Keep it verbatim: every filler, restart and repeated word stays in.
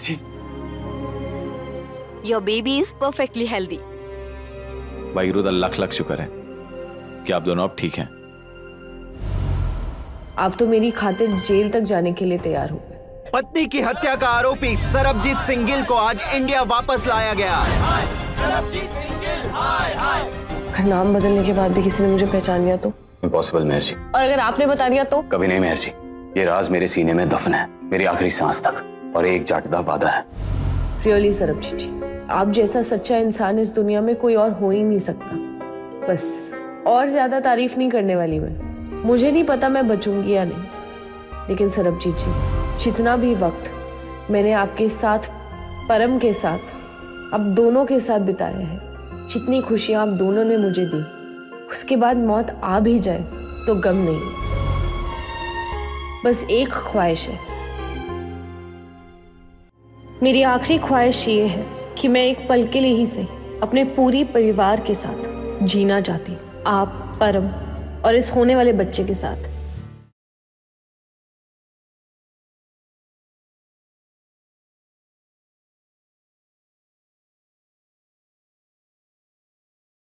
Busy. Your baby is perfectly healthy. Waheguru का लाख लाख शुक्र है कि आप दोनों अब ठीक हैं। आप तो मेरी खातिर जेल तक जाने के लिए तैयार हो गए। पत्नी की हत्या का आरोपी सरबजीत सिंह गिल को आज इंडिया वापस लाया गया। अगर नाम बदलने के बाद भी किसी ने मुझे पहचान लिया तो? इम्पॉसिबल महर्षि। और अगर आपने बता दिया तो? कभी नहीं महर्षि, ये राज मेरे सीने में दफन है, मेरी आखिरी सांस तक, और एक जाटदा वादा है। रियली सरबजीत जी, आप जैसा सच्चा इंसान इस दुनिया में कोई और हो ही नहीं सकता। बस और ज्यादा तारीफ नहीं करने वाली मैं। मुझे नहीं पता मैं बचूंगी या नहीं, लेकिन सरबजीत जी, जितना भी वक्त मैंने आपके साथ, परम के साथ, अब दोनों के साथ बिताया है, जितनी खुशियाँ आप दोनों ने मुझे दी, उसके बाद मौत आ भी जाए तो गम नहीं। बस एक ख्वाहिश है, मेरी आखिरी ख्वाहिश ये है कि मैं एक पल के लिए ही सही अपने पूरी परिवार के साथ जीना चाहती, आप, परम और इस होने वाले बच्चे के साथ।